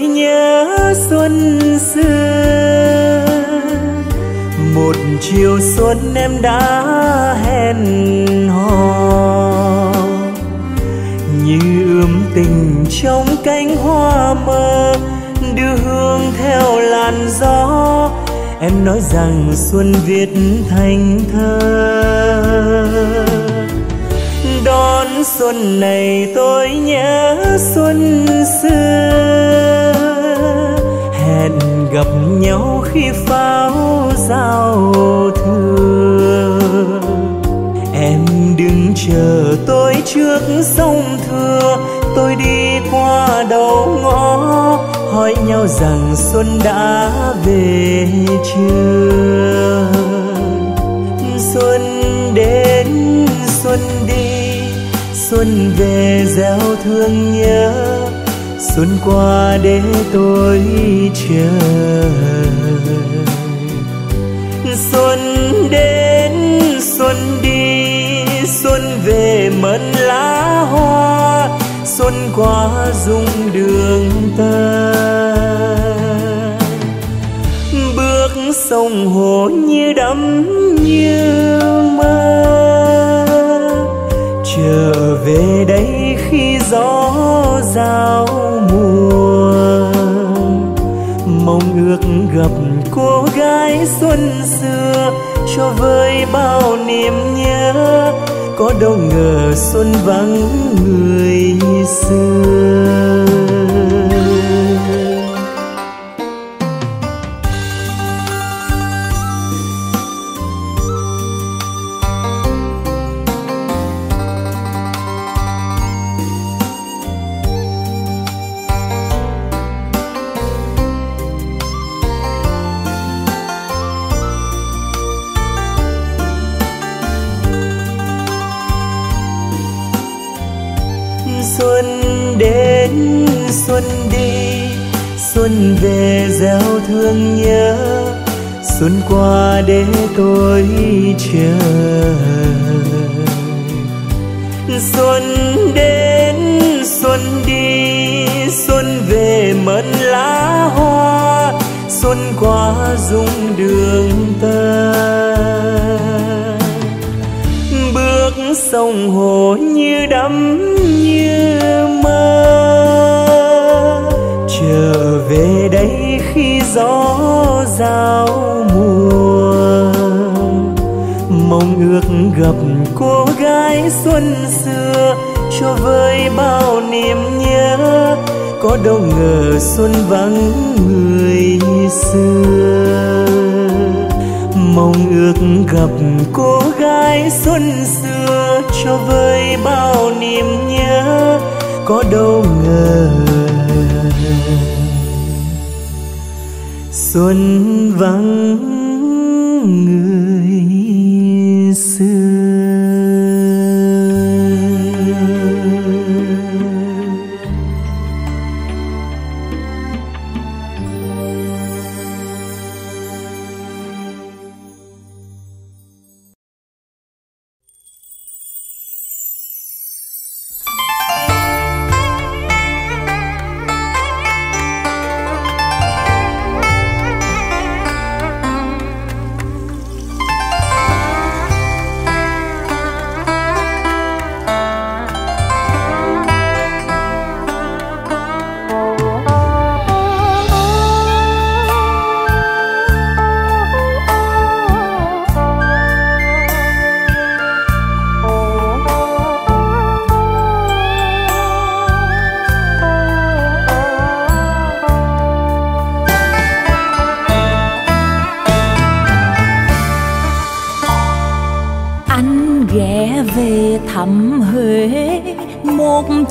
nhớ xuân xưa, một chiều xuân em đã hẹn hò như ươm tình trong cánh hoa mơ, đưa hương theo làn gió. Em nói rằng xuân viết thành thơ. Đón xuân này tôi nhớ xuân xưa, hẹn gặp nhau khi pháo giao thừa. Em đứng chờ tôi trước sông Thưa, tôi đi qua đầu ngõ hỏi nhau rằng xuân đã về chưa. Xuân đến xuân đi, xuân về gieo thương nhớ, xuân qua để tôi chờ. Xuân đến xuân đi, xuân về mận lá hoa, xuân qua rung đường ta. Bước sông hồ như đắm như mơ, trở về đây khi gió giao mùa. Mong ước gặp cô gái xuân xưa cho vơi bao niềm nhớ, có đâu ngờ xuân vắng người xưa. Xuân về gieo thương nhớ, xuân qua để tôi chờ. Xuân đến xuân đi, xuân về mận lá hoa, xuân qua rung đường ta. Bước sông hồ như đắm như mơ, trở về đây khi gió giao mùa. Mong ước gặp cô gái xuân xưa cho vơi bao niềm nhớ, có đâu ngờ xuân vắng người xưa. Mong ước gặp cô gái xuân xưa cho vơi bao niềm nhớ, có đâu ngờ xuân vắng người xưa.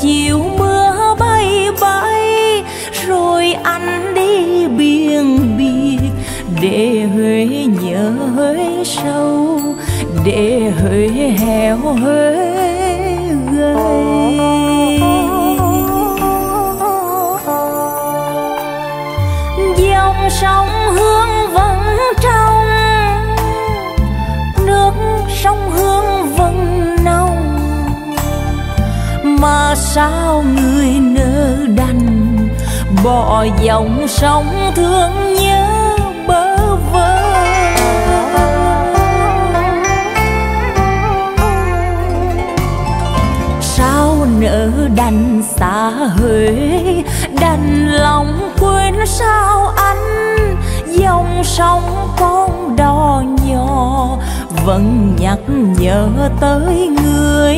Chiều mưa bay bay rồi anh đi để hơi héo hơi gầy. Dòng sông Hương vẫn trong, nước sông Hương vẫn nông, mà sao người nỡ đành bỏ dòng sông thương nhớ bơ vơ. Sao nỡ đành xa Huế, đành lòng quên sao anh. Dòng sông con đò nhỏ vẫn nhắc nhở tới người,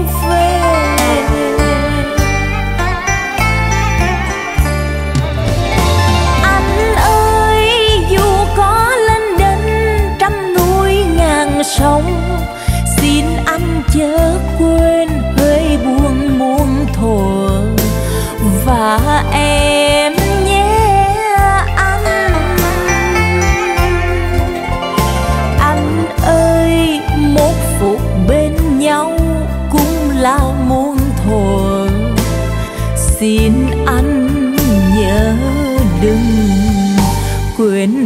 về, anh ơi dù có lên đến trăm núi ngàn sông, xin anh chớ quên hơi buồn muôn thuở và em nhé anh ơi. Một phút bên nhau cũng là muôn thuở, xin anh nhớ đừng quên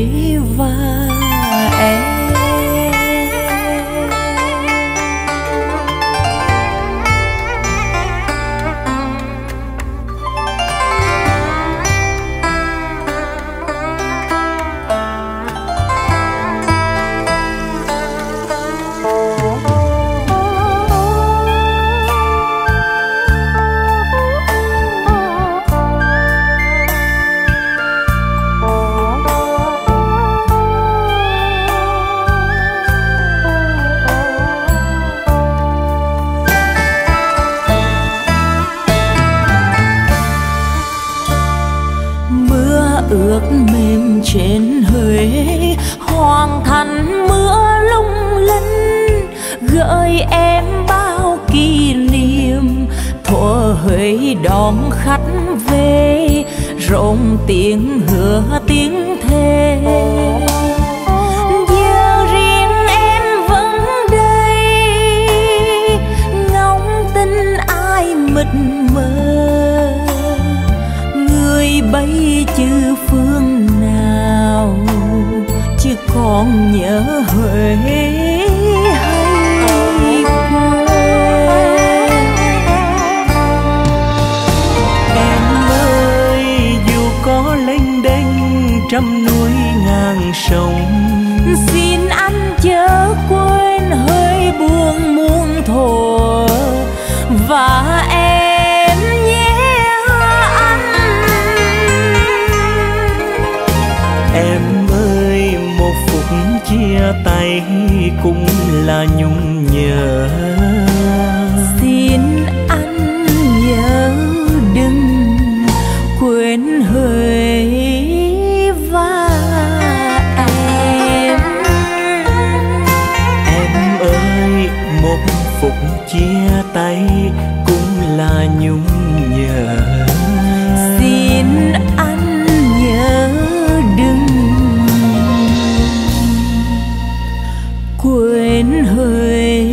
và em. Ước mềm trên Huế hoàng thành mưa lung linh, gợi em bao kỷ niệm thuở Huế đón khách về, rộn tiếng hứa tiếng thề. Giờ riêng em vẫn đây ngóng tin ai mình mơ, người bay chư phương nào chứ còn nhớ Huế hay quê. Em ơi dù có lênh đênh trăm núi ngàn sông, xin anh chớ quên hơi buồn muôn thuở và em. Chia tay cũng là nhung nhớ, xin anh nhớ đừng quên Huế và em. Em ơi một phút chia tay cũng là nhung nhớ, xin anh nhớ đừng quên Huế.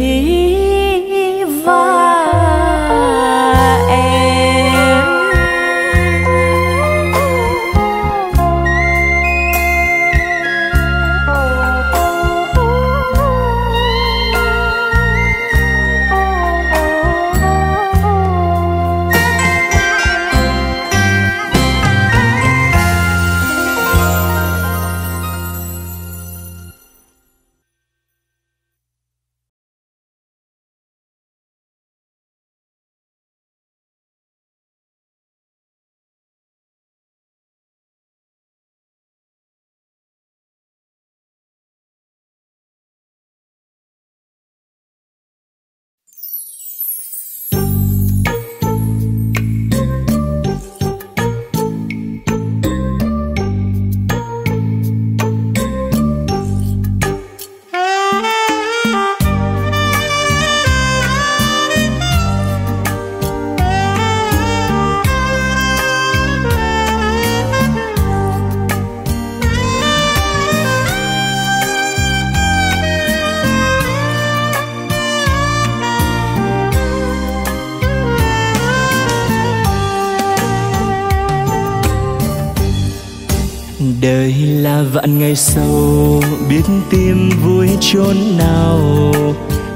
là vạn ngày sâu, biết tim vui chốn nào.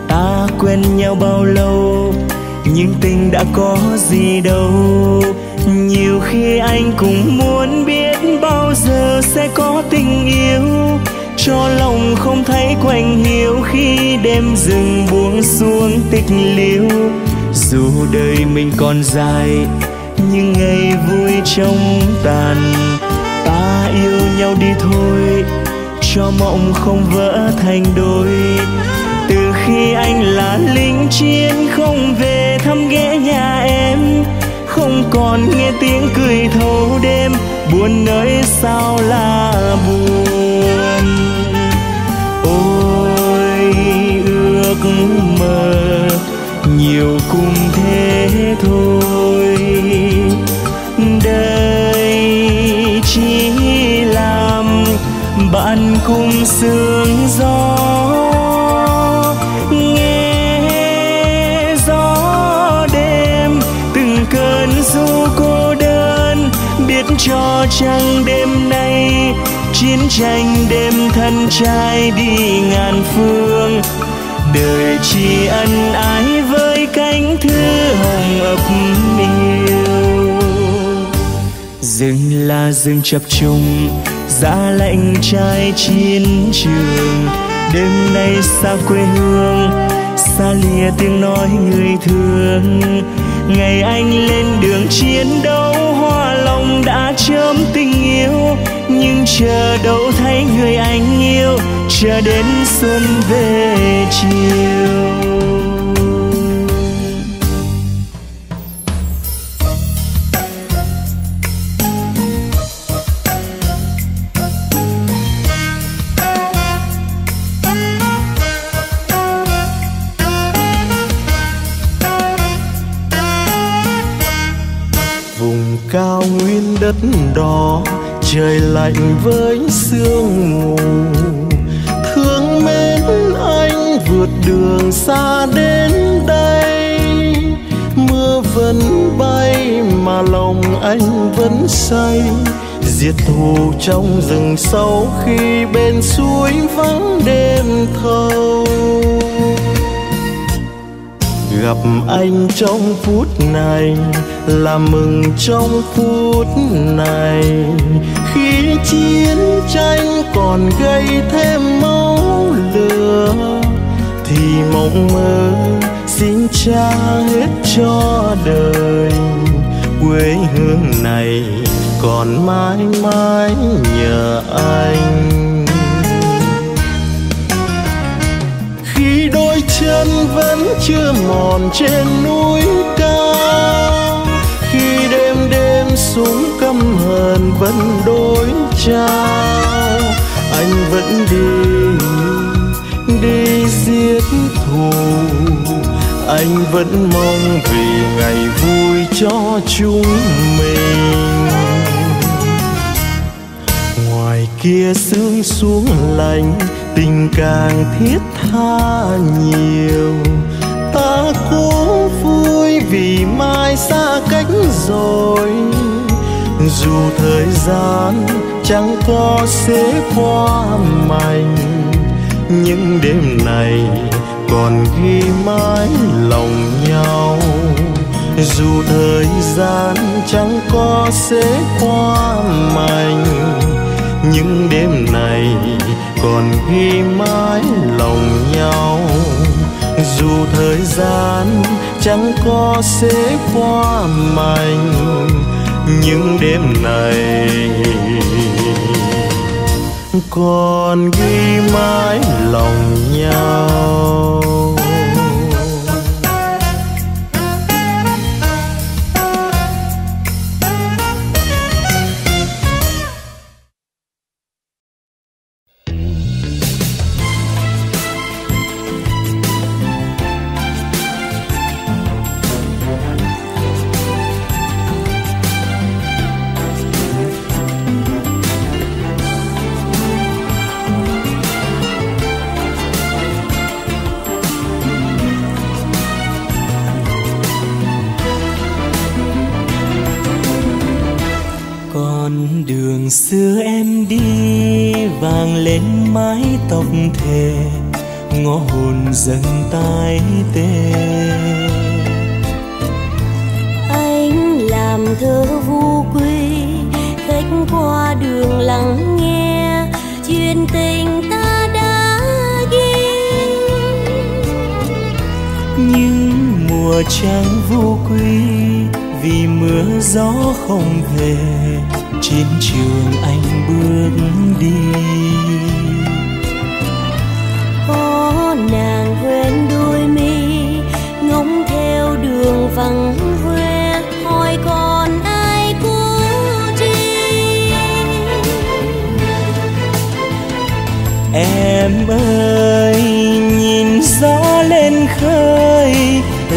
Ta quen nhau bao lâu, nhưng tình đã có gì đâu. Nhiều khi anh cũng muốn biết bao giờ sẽ có tình yêu, cho lòng không thấy quạnh hiu khi đêm rừng buông xuống tịch liêu. Dù đời mình còn dài, nhưng ngày vui trong tàn. Ta yêu nhau đi thôi, cho mộng không vỡ thành đôi. Từ khi anh là lính chiến không về thăm ghé nhà em, không còn nghe tiếng cười thâu đêm, buồn nơi sao là buồn. Ôi ước mơ nhiều cùng thế thôi, đây chỉ làm bạn cùng sương gió. Nghe gió đêm từng cơn du cô đơn, biết cho chăng đêm nay chiến tranh đêm thân trai đi ngàn phương. Đời chỉ ân ái với cánh thư hồng ấp yêu. Rừng là rừng chập trùng, giá lạnh trai chiến trường. Đêm nay xa quê hương, xa lìa tiếng nói người thương. Ngày anh lên đường chiến đấu, hoa lòng đã chớm tình yêu. Nhưng chờ đâu thấy người anh yêu, chờ đến xuân về chiều. Vùng cao nguyên đất đỏ, trời lạnh với sương mù. Thương mến anh vượt đường xa đến đây, mưa vẫn bay mà lòng anh vẫn say. Diệt thù trong rừng sâu khi bên suối vắng đêm thâu. Gặp anh trong phút này là mừng trong phút này, khi chiến tranh còn gây thêm máu lửa thì mộng mơ xin cha hết cho đời. Quê hương này còn mãi mãi nhờ anh. Khi đôi chân vẫn chưa mòn trên núi cao, khi đêm đêm xuống căm hờn vẫn đối trao, anh vẫn đi, đi giết thù. Anh vẫn mong vì ngày vui cho chúng mình. Ngoài kia sương xuống lạnh, tình càng thiết tha nhiều. Ta cố vui vì mai xa cách rồi, dù thời gian chẳng có sẽ qua mành. Những đêm này còn ghi mãi lòng nhau, dù thời gian chẳng có sẽ qua mành. Những đêm này còn ghi mãi lòng nhau, dù thời gian chẳng có sẽ qua mành. Những đêm này còn ghi mãi lòng nhau. Con đường xưa em đi vàng lên mái tóc thề, ngõ hồn dần tái tê. Anh làm thơ vu quy, khách qua đường lắng nghe chuyện tình ta đã ghi. Nhưng mùa trăng vô quy, vì mưa gió không về, chiến trường anh bước đi. Có nàng quên đôi mi, ngóng theo đường vắng hoe, hỏi còn ai cố riêng. Em ơi nhìn gió lên khơi,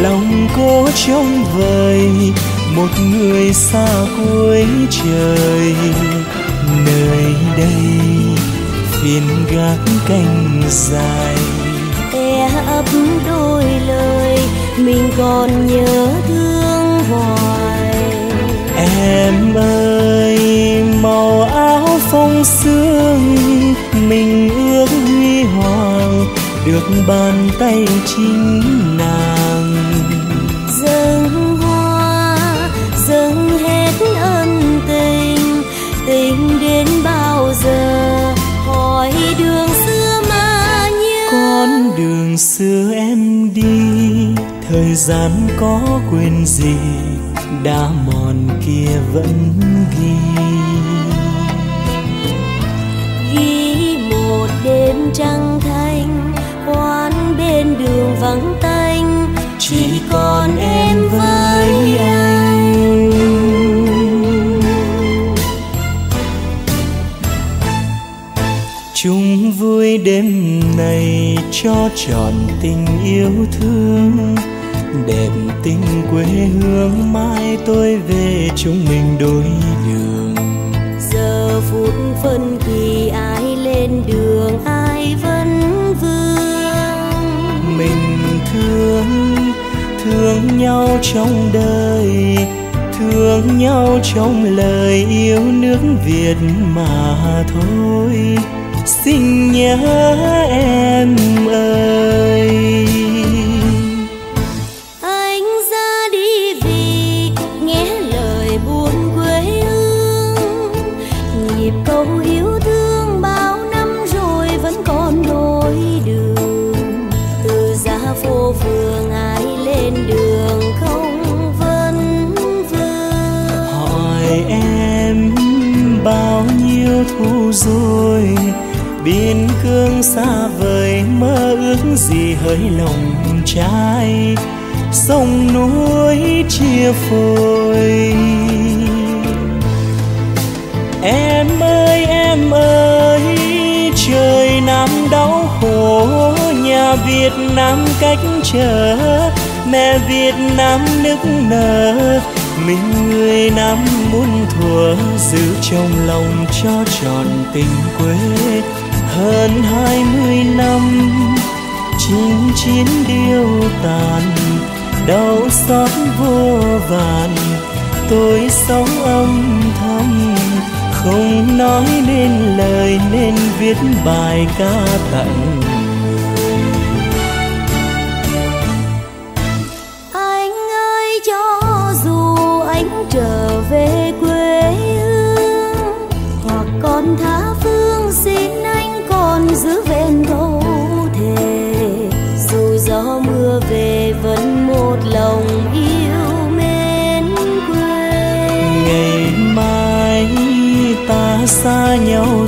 lòng cô trông vời một người xa cuối trời. Nơi đây phiền gác canh dài, e ấp đôi lời mình còn nhớ thương hoài. Em ơi màu áo phong sương, mình ước huy hoàng được bàn tay chính nàng. Dâng hoa dâng hết ân tình, tình đến bao giờ hỏi đường xưa mà nhớ. Con đường xưa em đi, thời gian có quên gì, đá mòn kia vẫn ghi. Ghi một đêm trăng thanh, quán bên đường vắng tanh, chỉ còn em với anh. Chung vui đêm này cho trọn tình yêu thương, đẹp tình quê hương mai tôi về chúng mình đôi đường. Giờ phút phân kỳ ai lên đường ai vẫn vương. Mình thương, thương nhau trong đời, thương nhau trong lời yêu nước Việt mà thôi. Xin nhớ em ơi. Anh ra đi vì nghe lời buồn quê hương, nhịp câu yêu thương bao năm rồi vẫn còn đôi đường. Từ giá phố phường ai lên đường không vẫn vương. Hỏi em bao nhiêu thu rồi, biên cương xa vời mơ ước gì hỡi lòng trai. Sông núi chia phôi. Em ơi trời Nam đau khổ, nhà Việt Nam cách trở, mẹ Việt Nam nức nở. Mình người Nam muốn thua giữ trong lòng cho tròn tình quê. Hơn 20 năm chinh chiến điêu tàn, đau xót vô vàn, tôi sống âm thầm không nói nên lời, nên viết bài ca tặng. Anh ơi cho dù anh trở về quê hương, hoặc con tha phương xin anh còn giữ vẹn câu thề. Dù gió mưa về vẫn một lòng yêu mến quê. Ngày mai ta xa nhau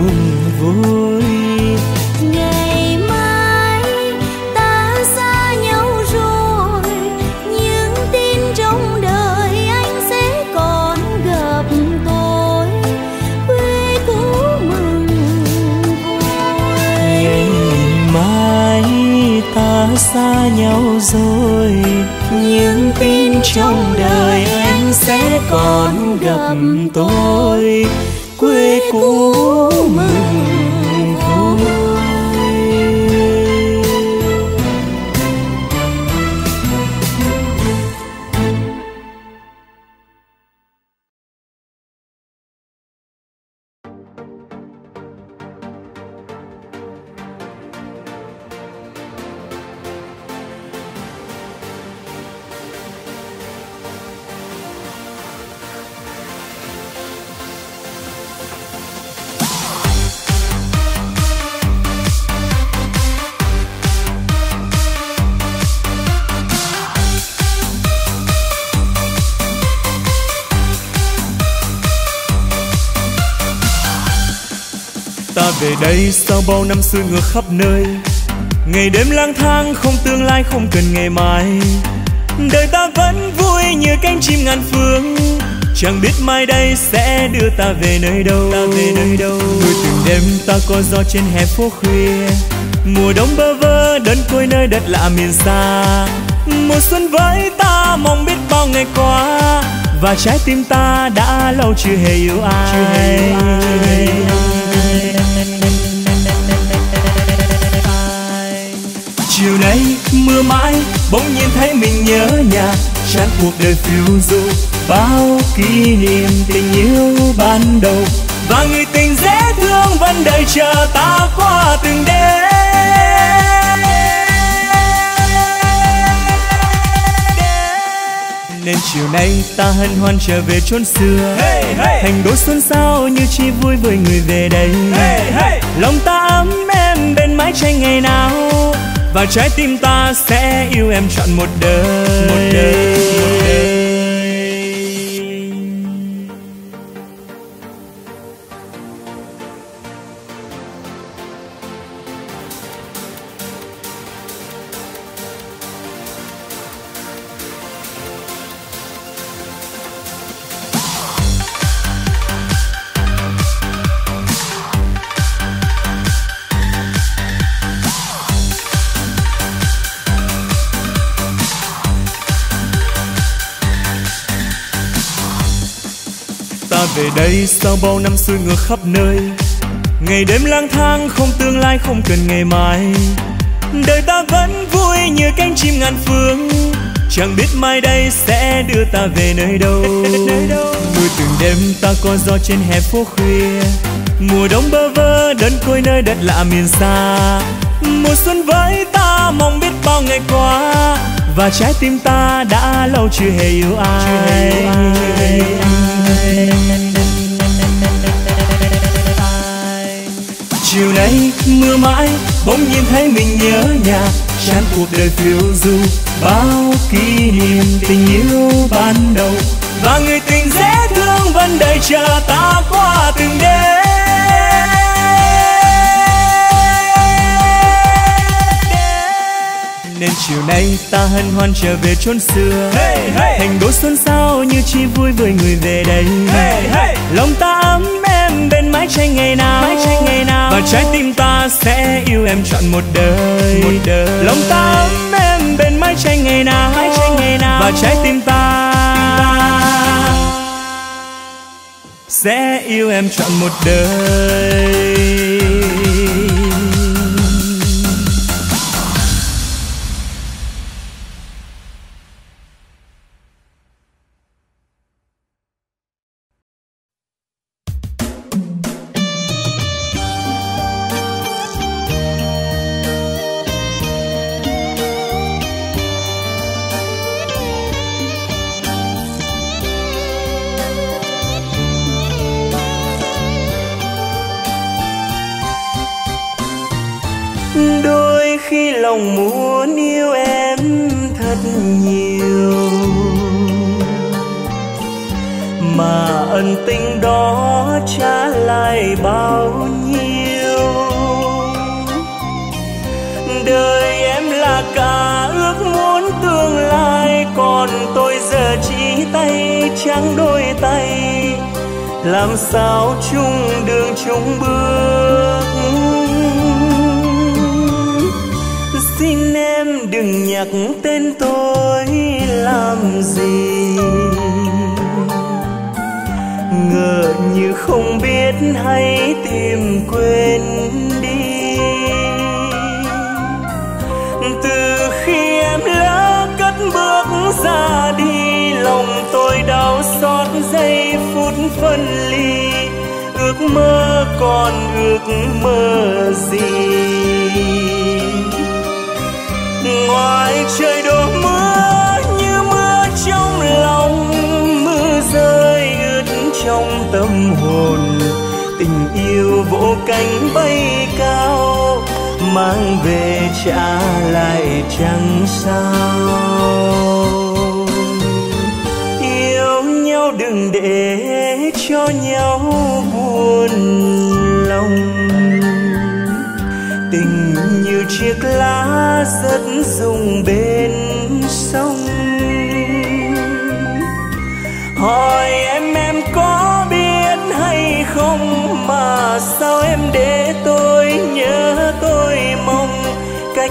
mừng vui. Ngày mai ta xa nhau rồi, nhưng tin trong đời anh sẽ còn gặp tôi. Quê cũ mừng vui. Ngày mai ta xa nhau rồi, nhưng tin trong đời anh sẽ còn gặp tôi. Quê cũ mừng vui. về đây sau bao năm xuôi ngược khắp nơi, ngày đêm lang thang không tương lai không cần ngày mai. Đời ta vẫn vui như cánh chim ngàn phương, chẳng biết mai đây sẽ đưa ta về nơi đâu. Mỗi từng đêm ta có gió trên hè phố khuya, mùa đông bơ vơ đơn côi nơi đất lạ miền xa. Mùa xuân với ta mong biết bao ngày qua, và trái tim ta đã lâu chưa hề yêu ai. Chiều nay mưa mãi bỗng nhiên thấy mình nhớ nhà, chán cuộc đời phiêu du bao kỷ niệm tình yêu ban đầu. Và người tình dễ thương vẫn đợi chờ ta qua từng đêm. Nên chiều nay ta hân hoan trở về chốn xưa, thành đôi xuân sao như chi vui với người về đây. Lòng ta ấm em bên mái tranh ngày nào, và trái tim ta sẽ yêu em trọn một đời. Về đây sau bao năm xuôi ngược khắp nơi, ngày đêm lang thang không tương lai không cần ngày mai. Đời ta vẫn vui như cánh chim ngàn phương, chẳng biết mai đây sẽ đưa ta về nơi đâu. Mỗi từng đêm ta có gió trên hè phố khuya, mùa đông bơ vơ đơn côi nơi đất lạ miền xa. Mùa xuân với ta mong biết bao ngày qua, và trái tim ta đã lâu chưa hề yêu ai. Chiều nay mưa mãi bỗng nhiên thấy mình nhớ nhà, chán cuộc đời phiêu du bao kỷ niệm tình yêu ban đầu. Và người tình dễ thương vẫn đợi chờ ta qua từng đêm. Nên chiều nay ta hân hoan trở về chốn xưa, thành đôi xuân sao như chi vui với người về đây. Lòng ta ấm em bên mái tranh ngày nào, và trái tim ta sẽ yêu em trọn một đời. Lòng ta ấm em bên mái tranh ngày nào, và trái tim ta sẽ yêu em trọn một đời. Lòng muốn yêu em thật nhiều, mà ân tình đó trả lại bao nhiêu. Đời em là cả ước muốn tương lai, còn tôi giờ chỉ tay trắng đôi tay. Làm sao chung đường chung bước, xin em đừng nhắc tên tôi làm gì. Ngờ như không biết hãy tìm quên đi. Từ khi em lỡ cất bước ra đi, lòng tôi đau xót giây phút phân ly. Ước mơ còn ước mơ gì? Ngoài trời đổ mưa như mưa trong lòng, mưa rơi ướt trong tâm hồn. Tình yêu vỗ cánh bay cao, mang về trả lại chẳng sao. Yêu nhau đừng để cho nhau buồn lòng, tình như chiếc lá rớt rụng bên sông. Hỏi em có biết hay không mà sao em để tôi nhớ, tôi mong cách